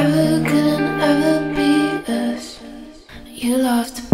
ever couldn't ever be us. You laughed.